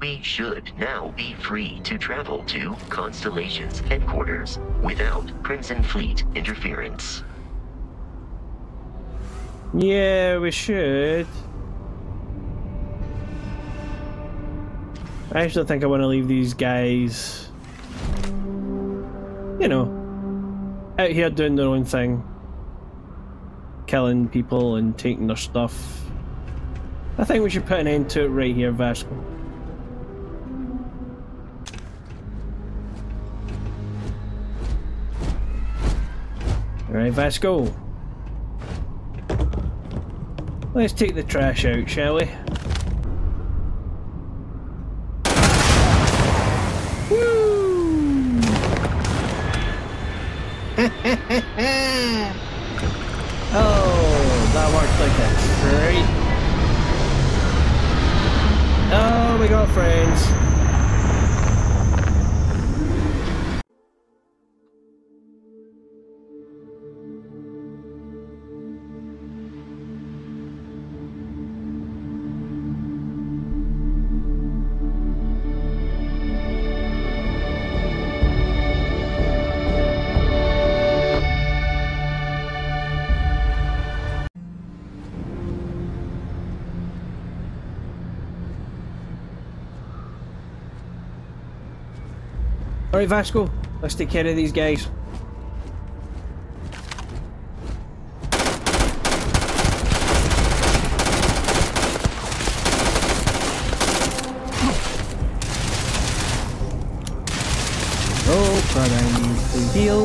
We should now be free to travel to Constellation's headquarters without Crimson Fleet interference. Yeah, we should. I actually think I want to leave these guys, you know, out here doing their own thing. Killing people and taking their stuff. I think we should put an end to it right here, Vasco. Alright, Vasco. Let's take the trash out, shall we? Woo! Oh, that worked like a treat. Oh, we got friends. Alright, Vasco, let's take care of these guys. Oh, but I need to heal.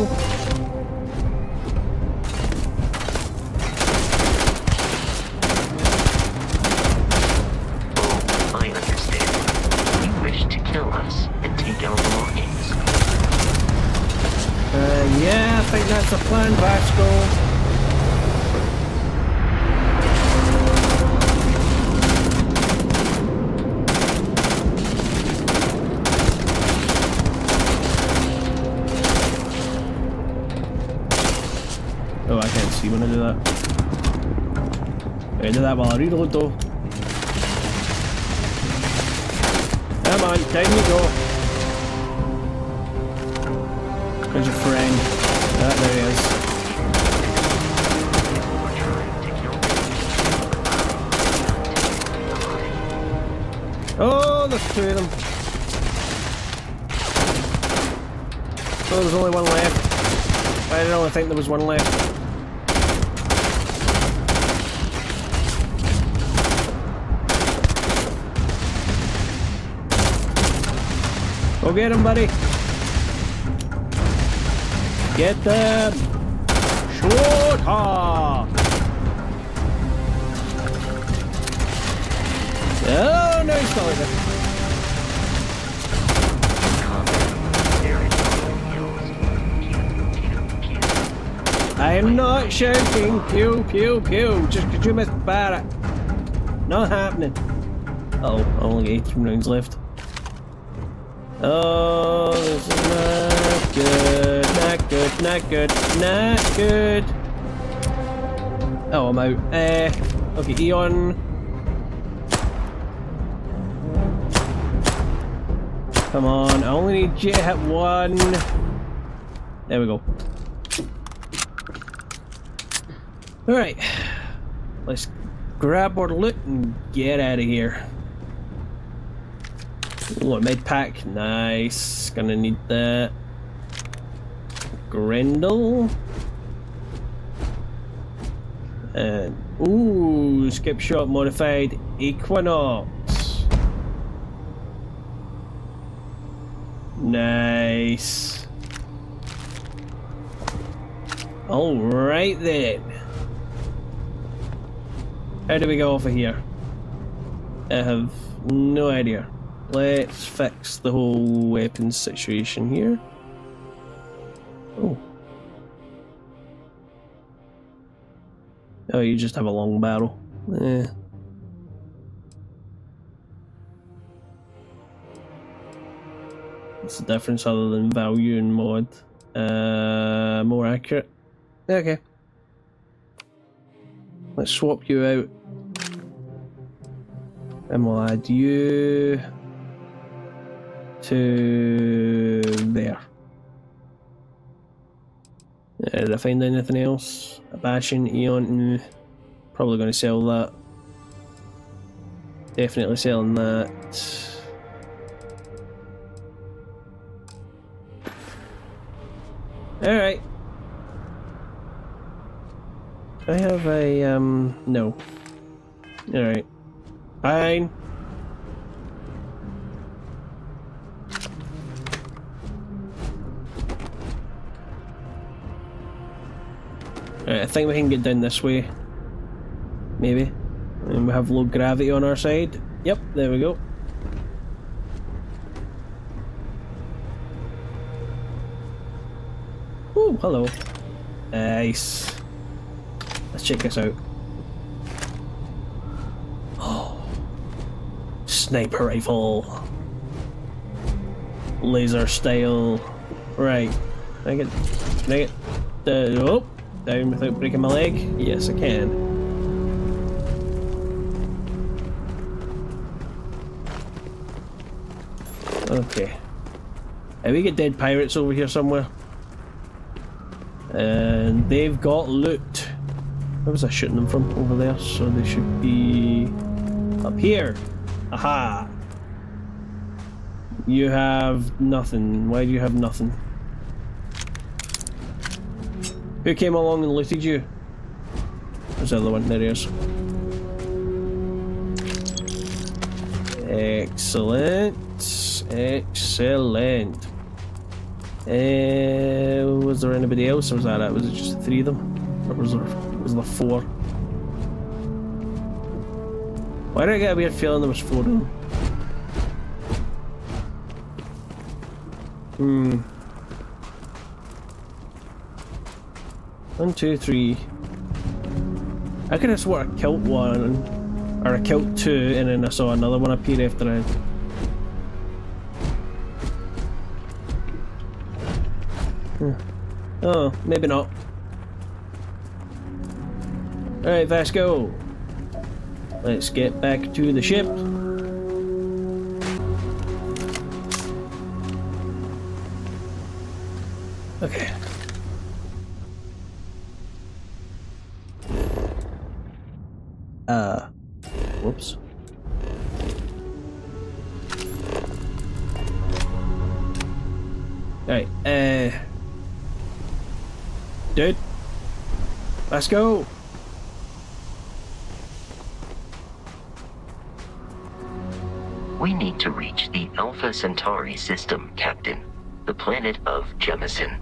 Oh, I understand. You wish to kill us and take our belongings. Yeah, I think that's the plan, Vasco. Oh, I can't see when I do that. I do that while I reload though. Come on, down you go. There's your friend. Ah, there he is. Oh, there's two of them. Oh, there's only one left. I don't think there was one left. Go get him, buddy. Get them! Shoot! Ha! Oh no, he's still in there. I am not shouting pew pew pew just because you missed Barrett. Not happening. Uh oh, only 18 rounds left. Oh, this is not good, not good, not good, not good. Oh, I'm out. Okay, Eon. Come on, I only need you to hit one. There we go. Alright, let's grab our loot and get out of here. Oh, a med pack, nice. Gonna need that. Grendel. And ooh, skip shot modified Equinox. Nice. All right then. How do we go off of here? I have no idea. Let's fix the whole weapons situation here. Oh. Oh, you just have a long barrel. Eh. What's the difference other than value and mod? More accurate. Okay. Let's swap you out. And we'll add you. to there. Did I find anything else? A Bastion, Eon, probably going to sell that. Definitely selling that. Alright. I have a, no. Alright. Fine. Alright, I think we can get down this way. Maybe. And we have low gravity on our side. Yep, there we go. Oh, hello. Nice. Let's check this out. Oh. Sniper rifle. Laser style. Right. Can I get the... Oh! Down without breaking my leg? Yes, I can. Okay. Have we got dead pirates over here somewhere? And they've got loot. Where was I shooting them from? Over there, so they should be up here. Aha! You have nothing. Why do you have nothing? Who came along and looted you? There's the other one, there he is. Excellent. Excellent. Was there anybody else, or was that it? Was it just the three of them? Or was there four? Why did I get a weird feeling there was four of them? Hmm. 1, 2, 3. I could have swore I killed one, or I killed two, and then I saw another one appear after I. Oh, maybe not. Alright, Vasco. Let's get back to the ship. Okay. Whoops. Alright, dude, let's go. We need to reach the Alpha Centauri system, Captain. The planet of Jemison.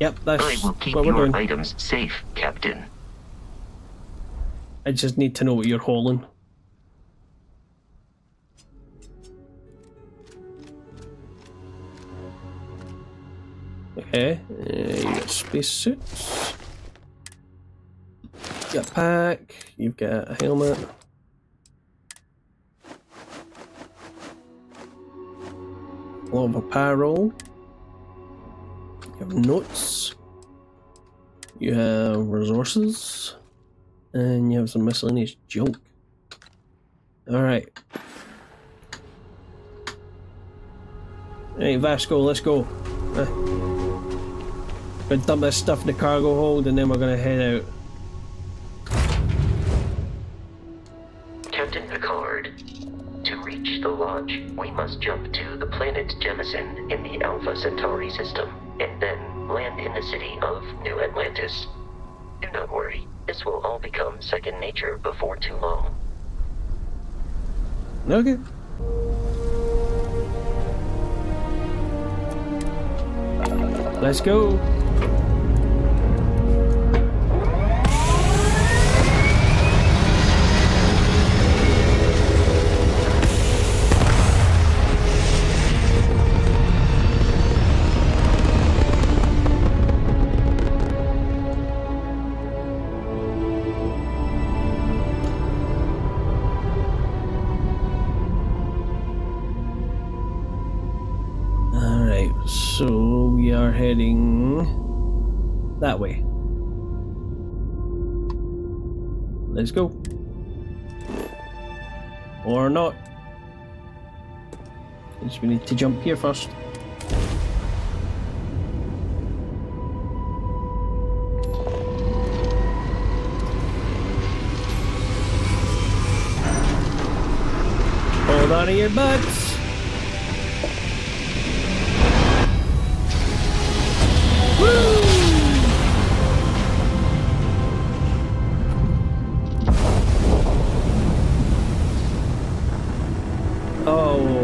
Yep, that's what we're doing. I will keep your items safe, Captain. I just need to know what you're hauling. Okay, you got spacesuits. You got a pack, you've got a helmet. A lot of apparel. You have notes. You have resources. And you have some miscellaneous junk. Alright. Alright, Vasco, let's go. Gonna dump this stuff in the cargo hold and then we're gonna head out. Captain Picard, to reach the lodge, we must jump to the planet Jemison in the Alpha Centauri system and then land in the city of New Atlantis. Do not worry. This will all become second nature before too long. Okay. Let's go. Heading that way. Let's go. Or not. We need to jump here first. Hold on to your butts.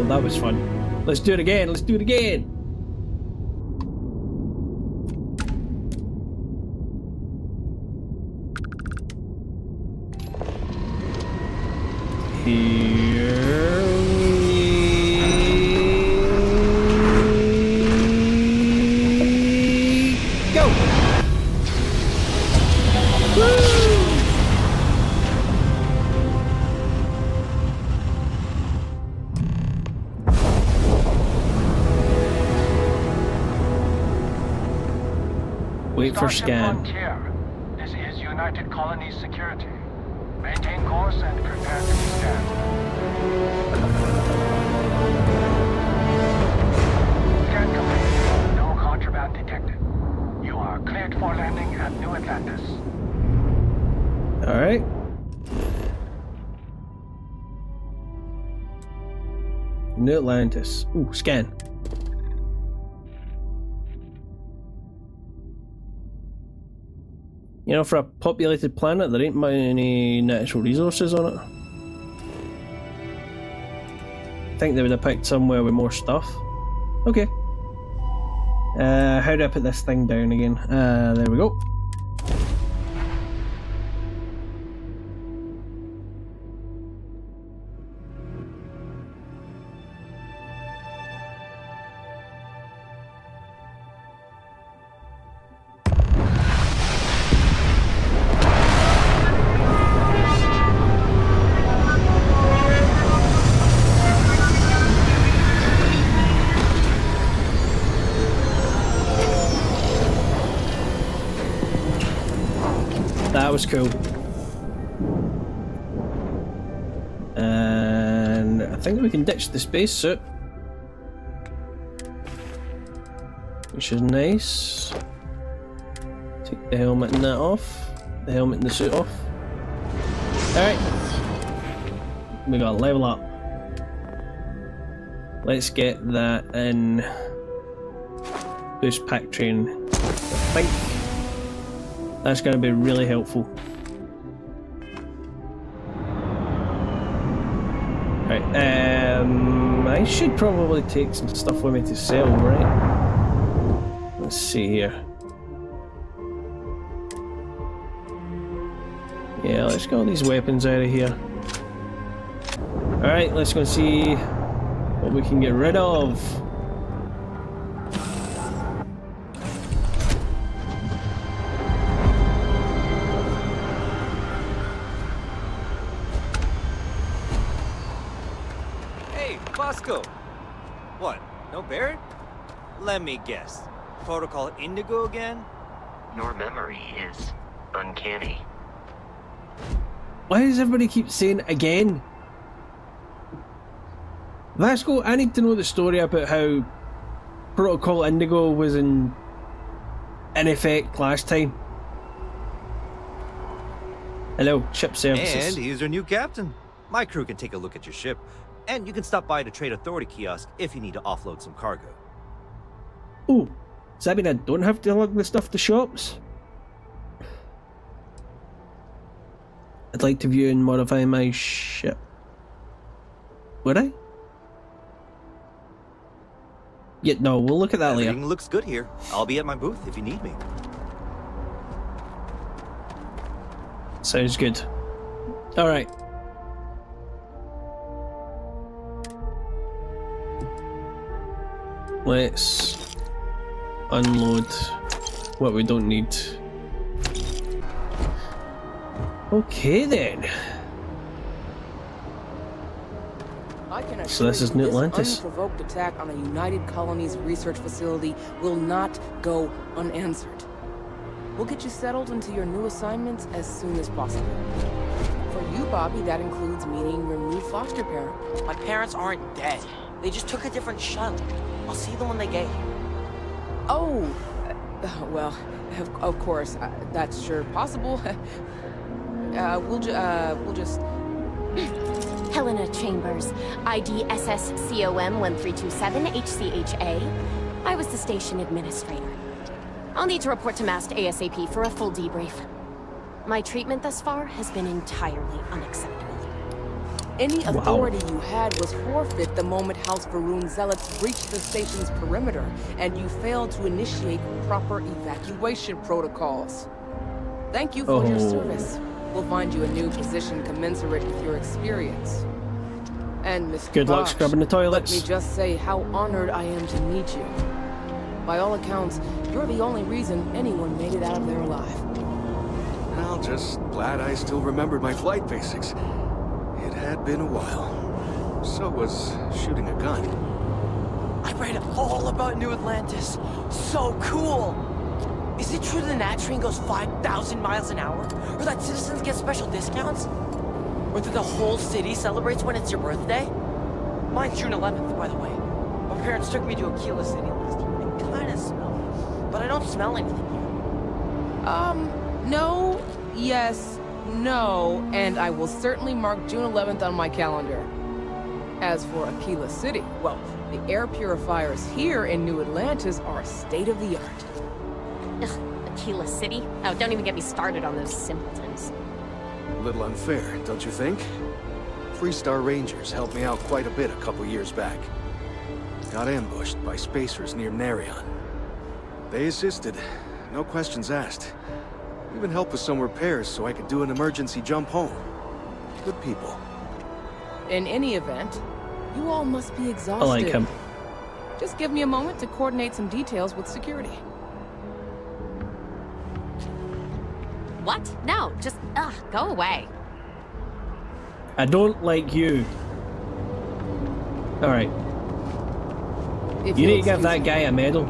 That was fun. Let's do it again. Let's do it again. Here we go. Woo! Wait for scan. This is United Colonies Security. Maintain course and prepare to be scanned. Scan complete. No contraband detected. You are cleared for landing at New Atlantis. Alright. New Atlantis. Ooh, scan. You know, for a populated planet, there ain't many natural resources on it. I think they would have picked somewhere with more stuff. Okay. How do I put this thing down again? There we go. Was cool, and I think we can ditch the spacesuit, which is nice. Take the helmet and that off, the helmet and the suit off. Alright, we gotta level up. Let's get that in boost pack train, I think. That's going to be really helpful. Right, I should probably take some stuff with me to sell, right? Let's see here. Yeah, let's get all these weapons out of here. Alright, let's go and see what we can get rid of. Vasco! What? No Barrett? Let me guess. Protocol Indigo again? Your memory is uncanny. Why does everybody keep saying again? Vasco, I need to know the story about how Protocol Indigo was in effect last time. Hello, ship services. And he's our new captain. My crew can take a look at your ship. And you can stop by the Trade Authority kiosk if you need to offload some cargo. Ooh, does that mean I don't have to lug the stuff to shops? I'd like to view and modify my ship. Would I? Yeah, no, we'll look at that later. Everything looks good here. I'll be at my booth if you need me. Sounds good. Alright. Let's unload what we don't need. Okay then. So this is New Atlantis. Unprovoked attack on a United Colonies research facility will not go unanswered. We'll get you settled into your new assignments as soon as possible. For you, Bobby, that includes meeting your new foster parent. My parents aren't dead. They just took a different shuttle. I'll see them when they get here. Oh, well, of course, that's sure possible. We'll just... Helena Chambers, ID SSCOM1327HCHA. I was the station administrator. I'll need to report to MAST ASAP for a full debrief. My treatment thus far has been entirely unacceptable. Any authority you had was forfeit the moment House Varun zealots breached the station's perimeter, and you failed to initiate proper evacuation protocols. Thank you for your service. We'll find you a new position commensurate with your experience. And Mr. Good luck scrubbing the toilets. Let me just say how honored I am to meet you. By all accounts, you're the only reason anyone made it out of there alive. Well, just glad I still remembered my flight basics. It had been a while. So was shooting a gun. I read all about New Atlantis. So cool! Is it true the Nat train goes 5,000 miles an hour? Or that citizens get special discounts? Or that the whole city celebrates when it's your birthday? Mine's June 11th, by the way. My parents took me to Akila City last year. It kinda smells, but I don't smell anything here. No, yes, no, and I will certainly mark June 11th on my calendar. As for Akila City, well, the air purifiers here in New Atlantis are state-of-the-art. Ugh, Akila City? Oh, don't even get me started on those simpletons. A little unfair, don't you think? Three Star Rangers helped me out quite a bit a couple years back. Got ambushed by spacers near Narion. They assisted, no questions asked. Even help with some repairs so I could do an emergency jump home. Good people. In any event, you all must be exhausted. I like him. Just give me a moment to coordinate some details with security. What? No, just go away. I don't like you. All right. If you need to give that guy a medal.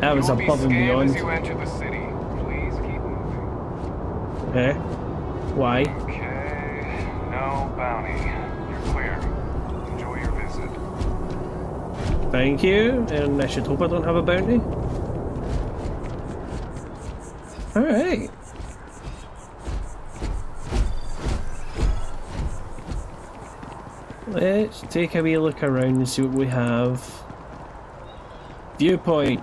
That was above and beyond. As you enter the city, please keep moving. Eh? Why? Okay. No bounty. You're clear. Enjoy your visit. Thank you, and I should hope I don't have a bounty. Alright. Let's take a wee look around and see what we have. Viewpoint.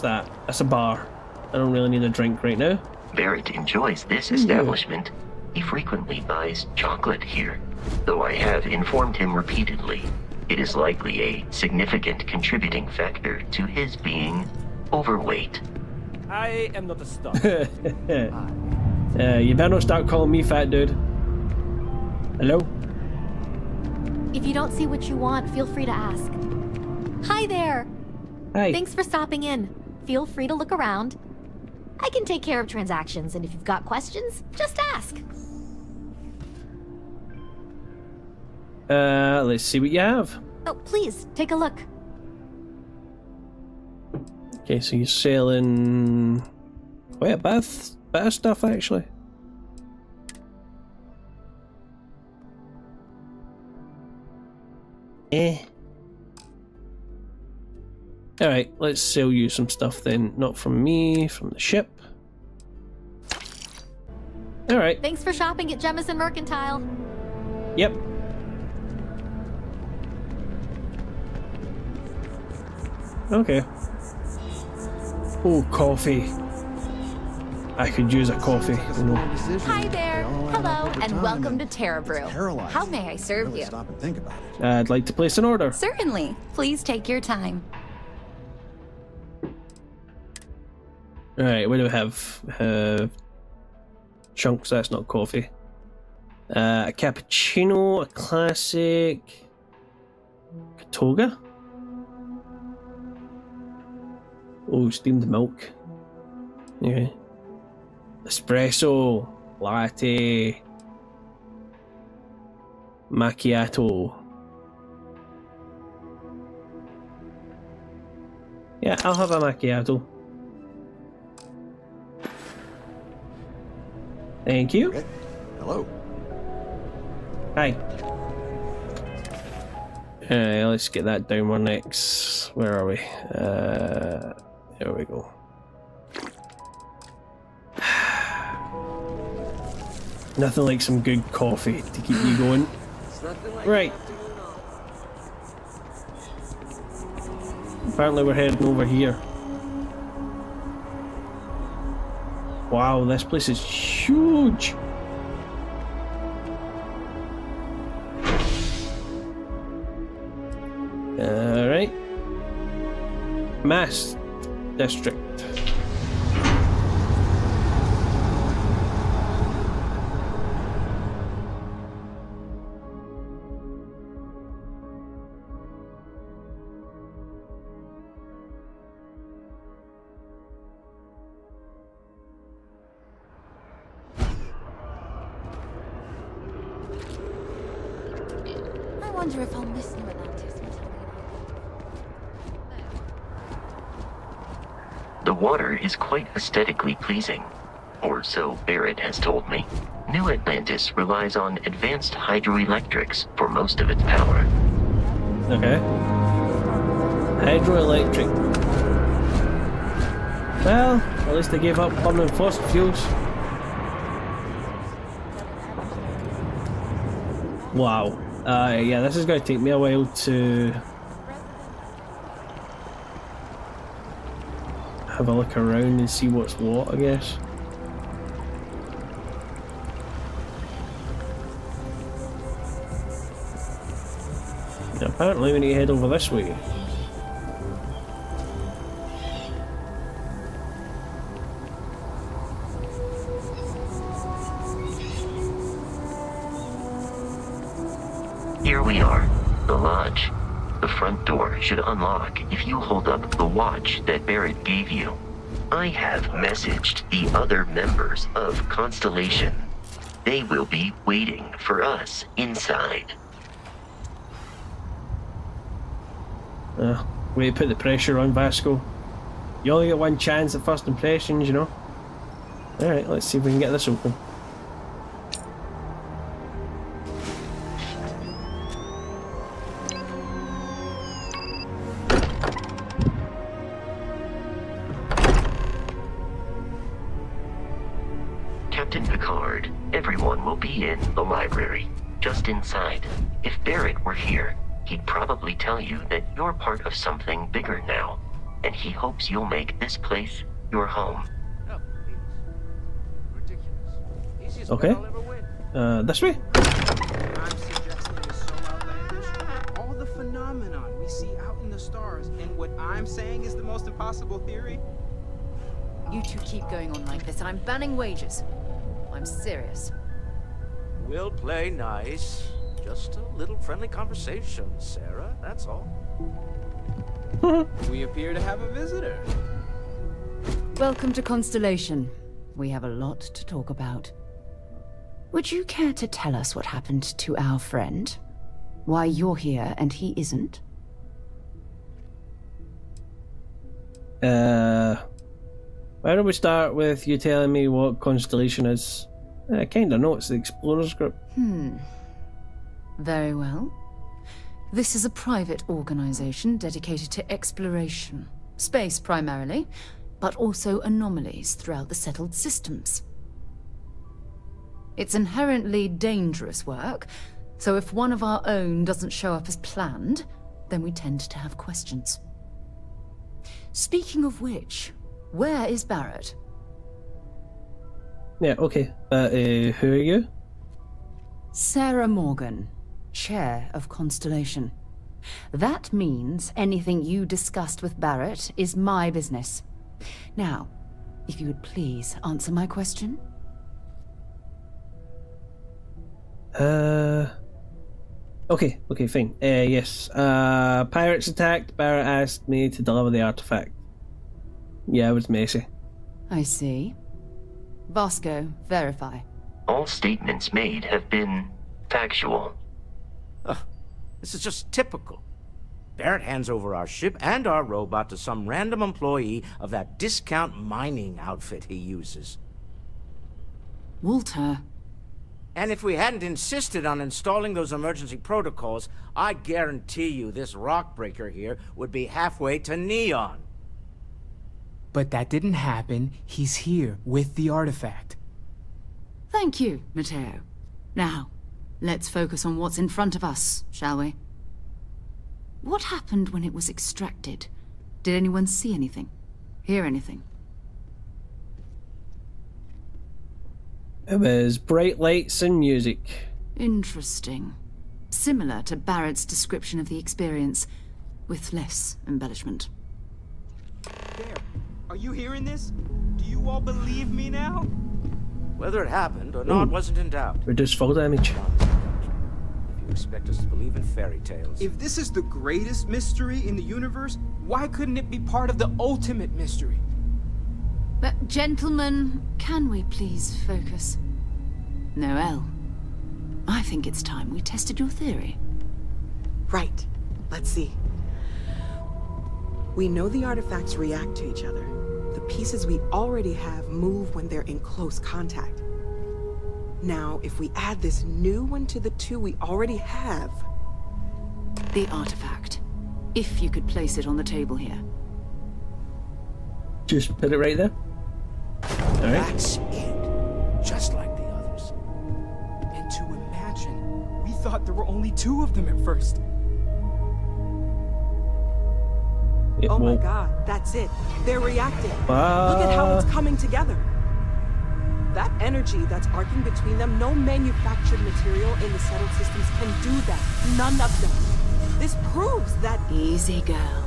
That. That's a bar. I don't really need a drink right now. Barrett enjoys this establishment. He frequently buys chocolate here, though I have informed him repeatedly it is likely a significant contributing factor to his being overweight. I am not a star. You better not start calling me fat, dude. Hello? If you don't see what you want, feel free to ask. Hi there! Hi. Thanks for stopping in. Feel free to look around. I can take care of transactions, and if you've got questions, just ask. Let's see what you have. Oh, please, take a look. Okay, so you're selling quite a bit of stuff, actually. Alright, let's sell you some stuff then. Not from me, from the ship. Alright. Thanks for shopping at Jemison Mercantile. Yep. Okay. Oh, coffee. I could use a coffee. No. Hi there. Hello, and welcome to Terra Brew. How may I serve you? I'd like to place an order. Certainly. Please take your time. Alright, what do we have? Chunks, that's not coffee. A cappuccino, a classic... Katoga? Oh, steamed milk. Okay. Espresso, latte... Macchiato. Yeah, I'll have a macchiato. Thank you. Hello. Hi. Let's get that down 1x. Where are we? There we go. Nothing like some good coffee to keep you going. Right. Apparently we're heading over here. Wow, this place is huge! Alright. Mast District. Is quite aesthetically pleasing, or so Barrett has told me. New Atlantis relies on advanced hydroelectrics for most of its power. Okay. Hydroelectric. Well, at least they gave up burning fossil fuels. Wow. Yeah, this is going to take me a while to have a look around and see what's what, I guess. Now, apparently we need to head over this way. Here we are, the lodge. The front door should unlock if you hold up the watch that Barrett gave you. I have messaged the other members of Constellation. They will be waiting for us inside. We put the pressure on Vasco. You only get one chance at first impressions, you know. Alright, let's see if we can get this open. Something bigger now, and he hopes you'll make this place your home. Okay, this way. I'm suggesting is so outlandish. All the phenomenon we see out in the stars, and what I'm saying is the most impossible theory. You two keep going on like this, and I'm banning wages. I'm serious. We'll play nice. Just a little friendly conversation, Sarah, that's all. We appear to have a visitor. Welcome to Constellation. We have a lot to talk about. Would you care to tell us what happened to our friend? Why you're here and he isn't? Why don't we start with you telling me what Constellation is? I kinda know it's the Explorers Group. Very well. This is a private organization dedicated to exploration. Space primarily, but also anomalies throughout the settled systems. It's inherently dangerous work, so if one of our own doesn't show up as planned, then we tend to have questions. Speaking of which, where is Barrett? Yeah, okay. Who are you? Sarah Morgan. Chair of Constellation. That means anything you discussed with Barrett is my business. Now, if you would please answer my question. Okay, fine. Yes. Pirates attacked. Barrett asked me to deliver the artifact. Yeah, it was messy. I see. Vasco, verify. All statements made have been factual. This is just typical. Barrett hands over our ship and our robot to some random employee of that discount mining outfit he uses. Walter, And if we hadn't insisted on installing those emergency protocols, I guarantee you this rock breaker here would be halfway to Neon. But that didn't happen. He's here with the artifact. Thank you, Mateo. Now, let's focus on what's in front of us, shall we? What happened when it was extracted? Did anyone see anything? Hear anything? It was bright lights and music. Interesting. Similar to Barrett's description of the experience, with less embellishment. There. Are you hearing this? Do you all believe me now? Whether it happened or not wasn't in doubt. Reduce fall damage. If you expect us to believe in fairy tales. If this is the greatest mystery in the universe, why couldn't it be part of the ultimate mystery? But gentlemen, can we please focus? Noel, I think it's time we tested your theory. Right. Let's see. We know the artifacts react to each other. The pieces we already have move when they're in close contact. Now, if we add this new one to the two we already have... The artifact. If you could place it on the table here. Just put it right there. All right. That's it. Just like the others. And to imagine, we thought there were only two of them at first. Oh my god, that's it. They're reacting. Look at how it's coming together. That energy that's arcing between them, no manufactured material in the settled systems can do that. None of them. This proves that... Easy, girl.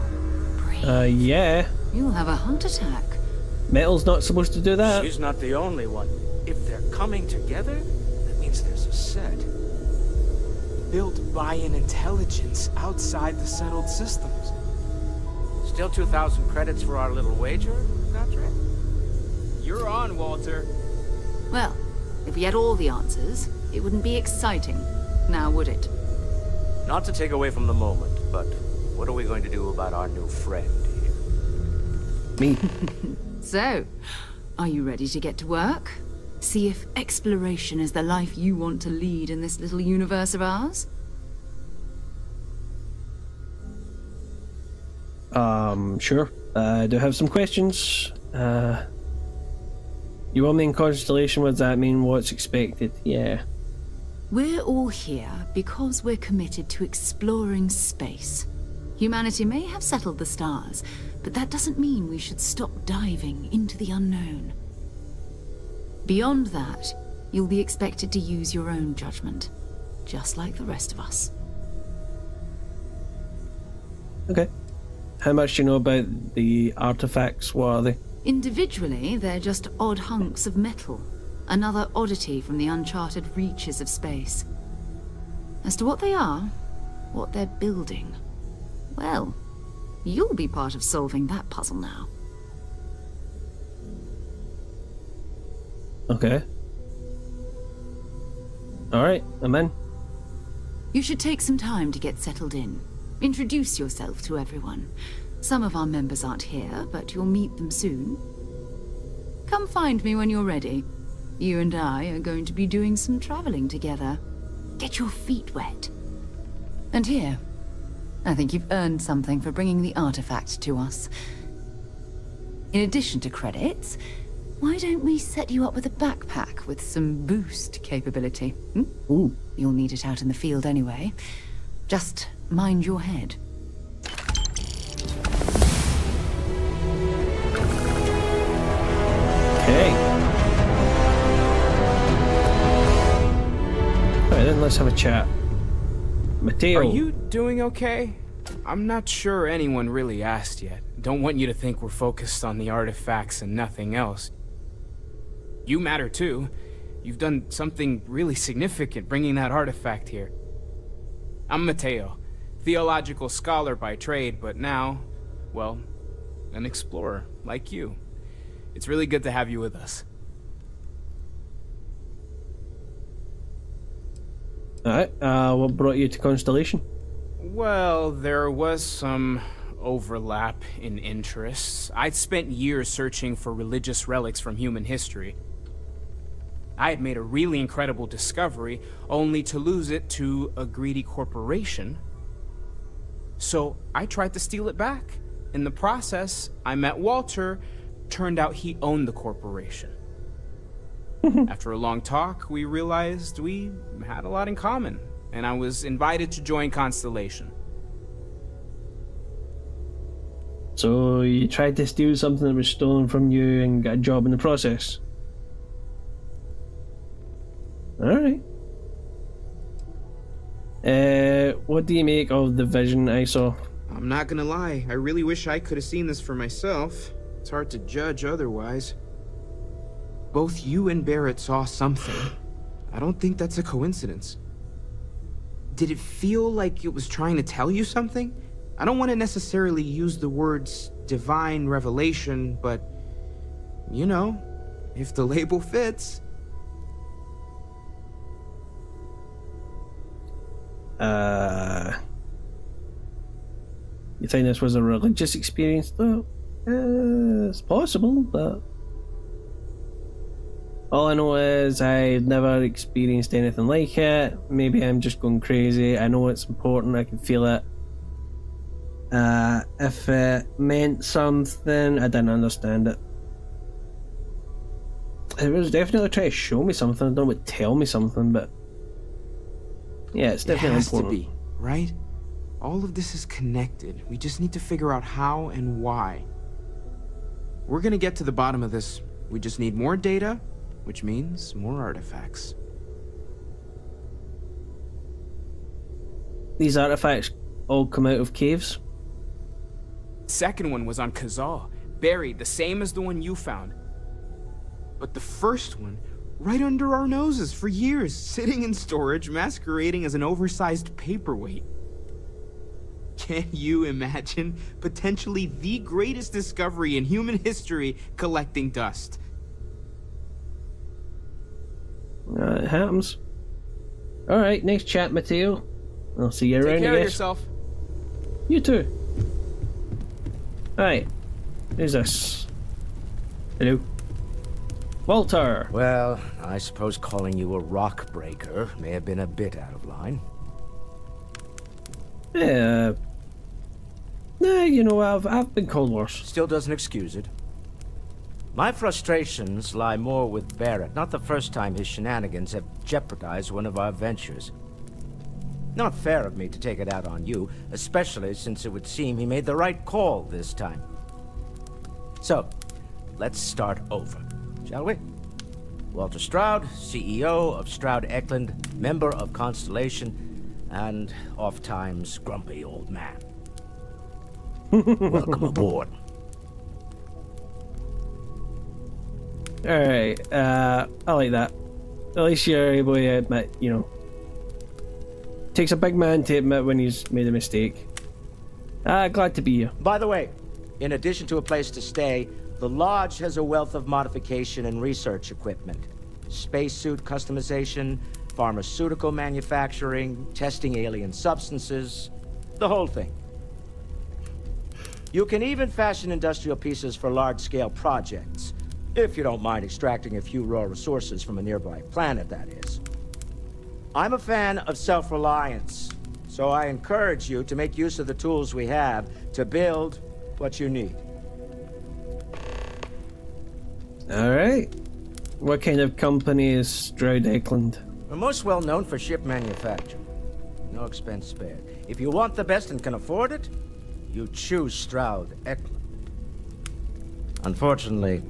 Breathe. Yeah. You'll have a heart attack. Metal's not supposed to do that. She's not the only one. If they're coming together, that means there's a set. Built by an intelligence outside the settled systems. Still 2,000 credits for our little wager, Patrick? You're on, Walter. Well, if we had all the answers, it wouldn't be exciting, now would it? Not to take away from the moment, but what are we going to do about our new friend here? Me. So, are you ready to get to work? See if exploration is the life you want to lead in this little universe of ours? Sure. I do have some questions. You want me in Constellation? What does that mean? What's expected? Yeah. We're all here because we're committed to exploring space. Humanity may have settled the stars, but that doesn't mean we should stop diving into the unknown. Beyond that, you'll be expected to use your own judgment, just like the rest of us. Okay. How much do you know about the artifacts? What are they? Individually, they're just odd hunks of metal. Another oddity from the uncharted reaches of space. As to what they are, what they're building... Well, you'll be part of solving that puzzle now. Okay. Alright, I'm in. You should take some time to get settled in. Introduce yourself to everyone. Some of our members aren't here, but you'll meet them soon. Come find me when you're ready. You and I are going to be doing some traveling together. Get your feet wet. And here, I think you've earned something for bringing the artifact to us. In addition to credits, why don't we set you up with a backpack with some boost capability? Ooh. You'll need it out in the field anyway. Just mind your head. Okay. Alright, then let's have a chat. Mateo. Are you doing okay? I'm not sure anyone really asked yet. Don't want you to think we're focused on the artifacts and nothing else. You matter too. You've done something really significant bringing that artifact here. I'm Mateo. Theological scholar by trade, but now, well, an explorer, like you. It's really good to have you with us. Alright, what brought you to Constellation? Well, there was some overlap in interests. I'd spent years searching for religious relics from human history. I had made a really incredible discovery, only to lose it to a greedy corporation. So I tried to steal it back. In the process, I met Walter. Turned out he owned the corporation. After a long talk, we realized we had a lot in common, and I was invited to join Constellation. So you tried to steal something that was stolen from you and got a job in the process? Alright. What do you make of the vision I saw? I'm not gonna lie, I really wish I could have seen this for myself. It's hard to judge otherwise. Both you and Barrett saw something. I don't think that's a coincidence. Did it feel like it was trying to tell you something? I don't want to necessarily use the words divine revelation, but, you know, if the label fits. You think this was a religious experience, though? It's possible, but all I know is I've never experienced anything like it. Maybe I'm just going crazy. I know it's important. I can feel it. If it meant something, I didn't understand it. It was definitely trying to show me something. I don't know what tell me something, but yeah, it's definitely important. It has to be, right? All of this is connected. We just need to figure out how and why. We're gonna get to the bottom of this. We just need more data, which means more artifacts. These artifacts all come out of caves? Second one was on Kazaw, buried, the same as the one you found. But the first one, right under our noses for years, sitting in storage, masquerading as an oversized paperweight. Can you imagine potentially the greatest discovery in human history collecting dust? It happens. Alright, next chat, Mateo. I'll see you around. Take care of yourself. You too. Alright. Who's this? Hello. Walter! Well, I suppose calling you a rock breaker may have been a bit out of line. Yeah. Nah, you know, I've been called worse. Still doesn't excuse it. My frustrations lie more with Barrett. Not the first time his shenanigans have jeopardized one of our ventures. Not fair of me to take it out on you, especially since it would seem he made the right call this time. So, let's start over, shall we? Walter Stroud, CEO of Stroud Eklund, member of Constellation, and oft-times grumpy old man. Welcome aboard. Alright, I like that. At least you're able to admit, you know. Takes a big man to admit when he's made a mistake. Glad to be here. By the way, in addition to a place to stay, the lodge has a wealth of modification and research equipment. Spacesuit customization, pharmaceutical manufacturing, testing alien substances, the whole thing. You can even fashion industrial pieces for large-scale projects, if you don't mind extracting a few raw resources from a nearby planet, that is. I'm a fan of self-reliance, so I encourage you to make use of the tools we have to build what you need. Alright. What kind of company is Stroud Eklund? We're most well known for ship manufacture. No expense spared. If you want the best and can afford it, you choose Stroud Eklund. Unfortunately,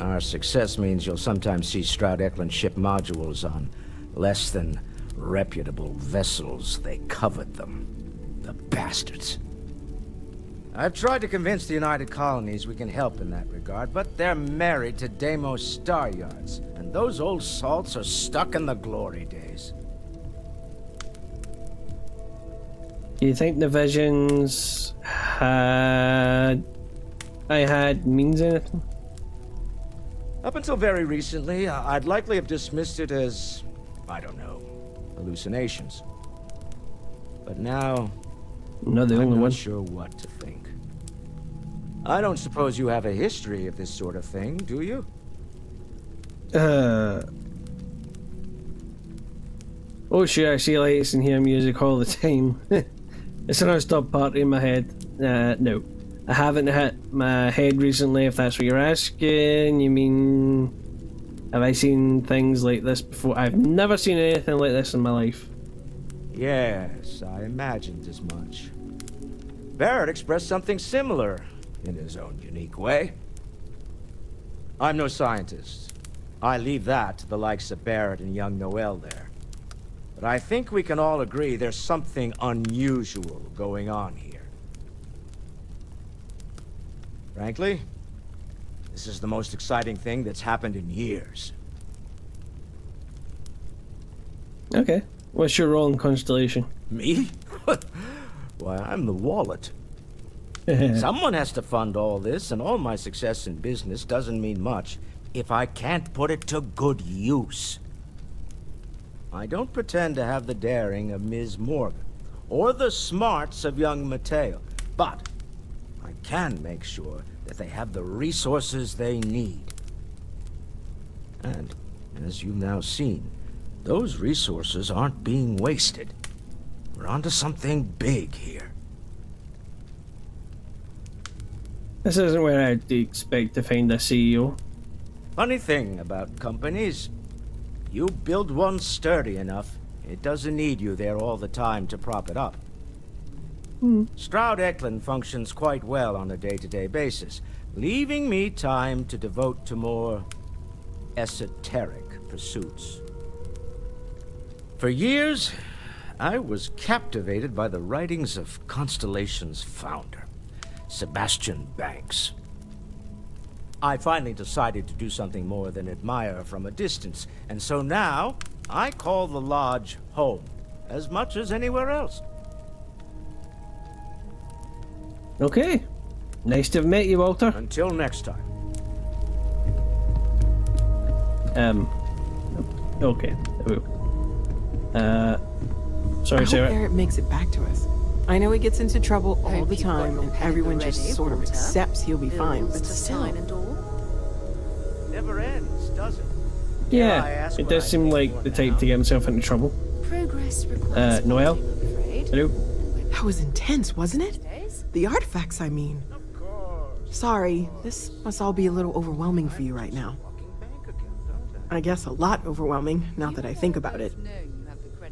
our success means you'll sometimes see Stroud Eklund ship modules on less than reputable vessels. They covet them. The bastards. I've tried to convince the United Colonies we can help in that regard, but they're married to Deimos Staryards, and those old salts are stuck in the glory days. Do you think the visions I had means anything? Up until very recently, I'd likely have dismissed it as, I don't know, hallucinations. But now, not the only one. I'm not sure what to think. I don't suppose you have a history of this sort of thing, do you? Oh sure, I see lights and hear music all the time. It's another dub party in my head. No. I haven't hit my head recently, if that's what you're asking. You mean, have I seen things like this before? I've never seen anything like this in my life. Yes, I imagined as much. Barrett expressed something similar in his own unique way. I'm no scientist. I leave that to the likes of Barrett and young Noel there. But I think we can all agree there's something unusual going on here. Frankly, this is the most exciting thing that's happened in years. Okay. What's your role in Constellation? Me? Why, I'm the wallet. Someone has to fund all this, and all my success in business doesn't mean much if I can't put it to good use. I don't pretend to have the daring of Ms. Morgan, or the smarts of young Mateo, but I can make sure that they have the resources they need. And, as you've now seen, those resources aren't being wasted. We're onto something big here. This isn't where I'd expect to find a CEO. Funny thing about companies, you build one sturdy enough, it doesn't need you there all the time to prop it up. Stroud Eklund functions quite well on a day-to-day basis, leaving me time to devote to more esoteric pursuits. For years, I was captivated by the writings of Constellation's founder, Sebastian Banks. I finally decided to do something more than admire from a distance, and so now I call the lodge home as much as anywhere else. Okay. Nice to have met you, Walter. Until next time. Okay. Sorry, Sarah. I hope Barrett makes it back to us. I know he gets into trouble all the time, and everyone just sort of accepts he'll be fine, but still. Never ends, does it? Yeah, it does seem like the type to get himself into trouble. Noel? Hello? That was intense, wasn't it? The artifacts, I mean. Sorry, this must all be a little overwhelming for you right now. I guess a lot overwhelming, now that I think about it.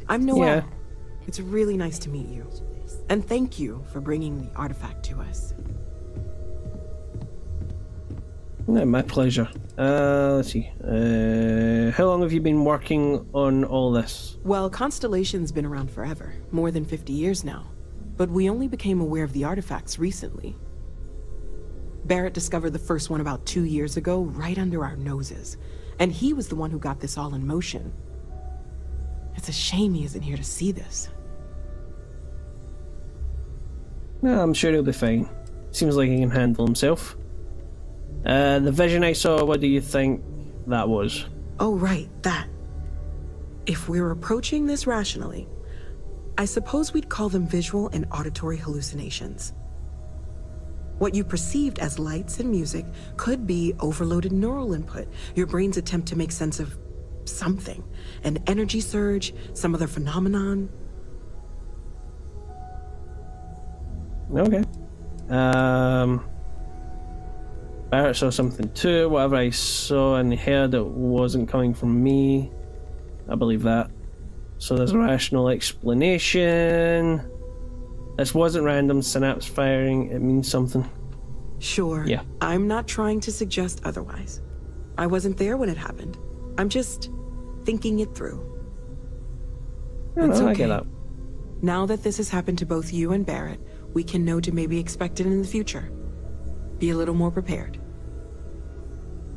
I'm Noel. Yeah. It's really nice to meet you. And thank you for bringing the artifact to us. No, my pleasure. Let's see. How long have you been working on all this? Well, Constellation's been around forever. More than 50 years now. But we only became aware of the artifacts recently. Barrett discovered the first one about 2 years ago, right under our noses. And he was the one who got this all in motion. It's a shame he isn't here to see this. No, I'm sure he'll be fine. Seems like he can handle himself. The vision I saw, what do you think that was? Oh, right, that. If we're approaching this rationally, I suppose we'd call them visual and auditory hallucinations. What you perceived as lights and music could be overloaded neural input, your brain's attempt to make sense of something, an energy surge, some other phenomenon. Okay. Barrett saw something too. Whatever I saw and heard, it wasn't coming from me. I believe that. So there's a rational explanation. This wasn't random synapse firing. It means something. Sure. Yeah. I'm not trying to suggest otherwise. I wasn't there when it happened. I'm just thinking it through. That's okay. I get that. Now that this has happened to both you and Barrett, we can know to maybe expect it in the future. Be a little more prepared.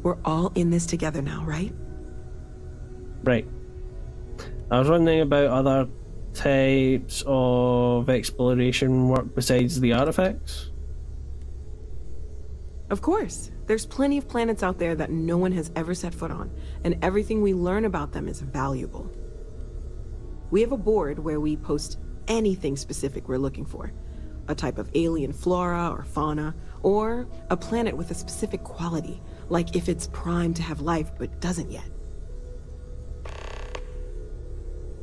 We're all in this together now, right? Right. I was wondering about other types of exploration work besides the artifacts. Of course. There's plenty of planets out there that no one has ever set foot on, and everything we learn about them is valuable. We have a board where we post anything specific we're looking for. A type of alien flora or fauna, or a planet with a specific quality, like if it's primed to have life but doesn't yet.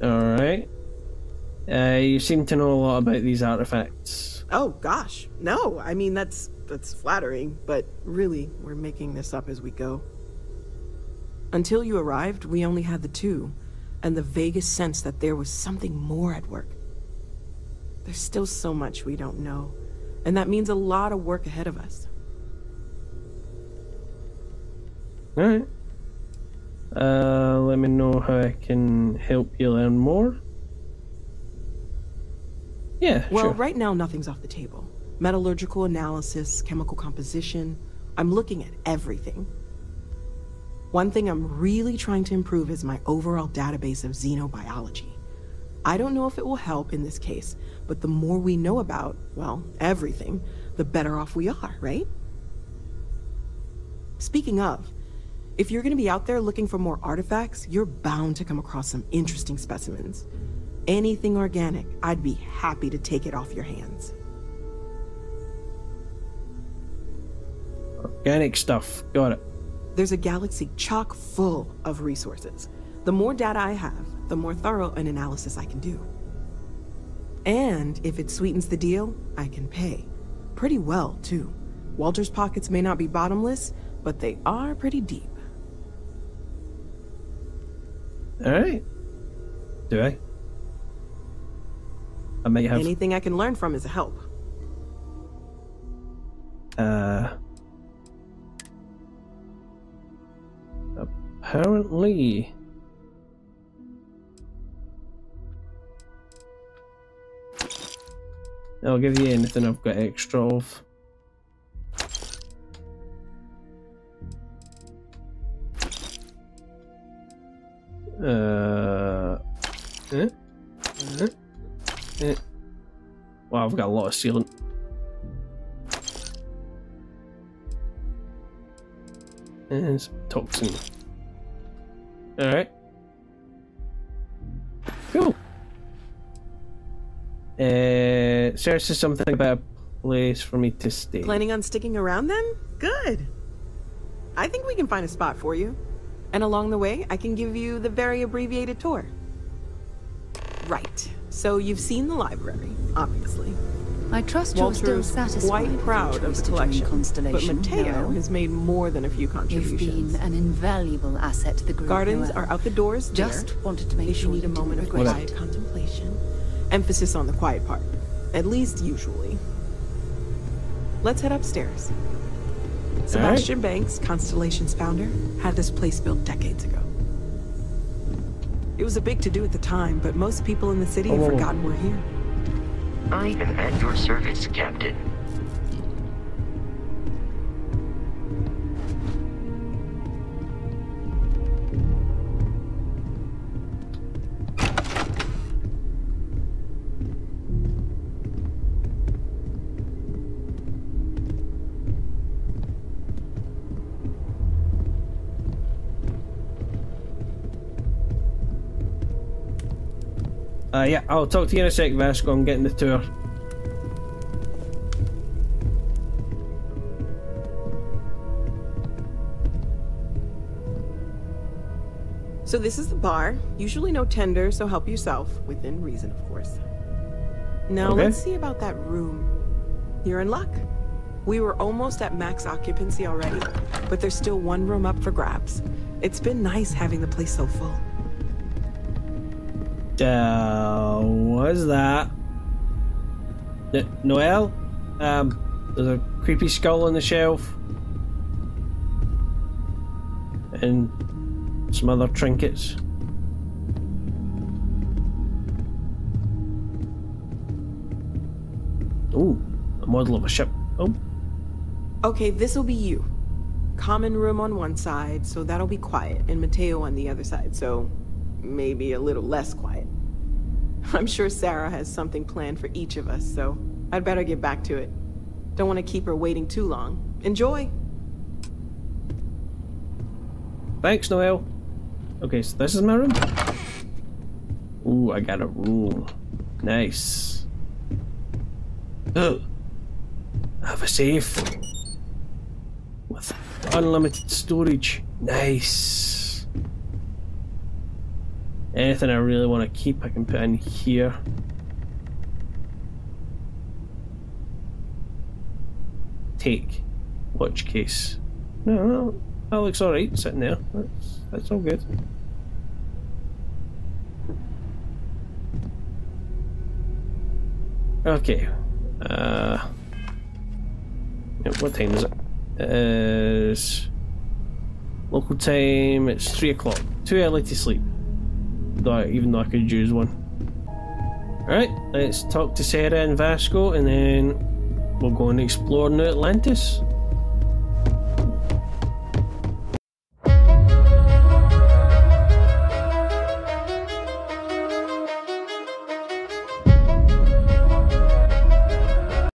Alright. You seem to know a lot about these artifacts. Oh, gosh. No, I mean, that's flattering, but really, we're making this up as we go. Until you arrived, we only had the two, and the vaguest sense that there was something more at work. There's still so much we don't know, and that means a lot of work ahead of us. Alright. Let me know how I can help you learn more. Yeah, well, sure. Right now, nothing's off the table. Metallurgical analysis, chemical composition. I'm looking at everything. One thing I'm really trying to improve is my overall database of xenobiology. I don't know if it will help in this case, but the more we know about, well, everything, the better off we are, right? Speaking of, if you're going to be out there looking for more artifacts, you're bound to come across some interesting specimens. Anything organic, I'd be happy to take it off your hands. Organic stuff, got it. There's a galaxy chock full of resources. The more data I have, the more thorough an analysis I can do. And if it sweetens the deal, I can pay. Pretty well, too. Walter's pockets may not be bottomless, but they are pretty deep. Alright. Do I? I may have... Anything I can learn from is a help. Apparently... I'll give you anything I've got extra of. Well, I've got a lot of sealant. And some toxin. Alright. Cool. Sarah says something about a place for me to stay. Planning on sticking around then? Good. I think we can find a spot for you. And along the way, I can give you the very abbreviated tour. Right. So you've seen the library, obviously. I trust you're still satisfied. Walter is quite proud of the collection, but Mateo has made more than a few contributions. You've been an invaluable asset to the group. Gardens are out the doors. Just wanted to make sure you need a moment of quiet contemplation. Emphasis on the quiet part, at least usually. Let's head upstairs. Sebastian Banks, Constellation's founder, had this place built decades ago. It was a big to-do at the time, but most people in the city have forgotten we're here. I am at your service, Captain. Yeah, I'll talk to you in a sec, Vasco. I'm getting the tour. So this is the bar. Usually no tender, so help yourself. Within reason, of course. Now, okay. Let's see about that room. You're in luck. We were almost at max occupancy already, but there's still one room up for grabs. It's been nice having the place so full. What is that? Noel? There's a creepy skull on the shelf. And some other trinkets. Ooh, a model of a ship. Oh. Okay, this'll be you. Common room on one side, so that'll be quiet, and Mateo on the other side, so maybe a little less quiet. I'm sure Sarah has something planned for each of us, so I'd better get back to it. Don't want to keep her waiting too long. Enjoy! Thanks, Noel. Okay, so this is my room. Ooh, I got a room. Nice. Ugh. Have a safe. With unlimited storage. Nice. Anything I really want to keep, I can put in here. Take. Watch case. No, that looks alright sitting there. That's all good. Okay. What time is it? It is local time, it's 3 o'clock. Too early to sleep. Even though I could use one. Alright, let's talk to Sarah and Vasco and then we'll go and explore New Atlantis.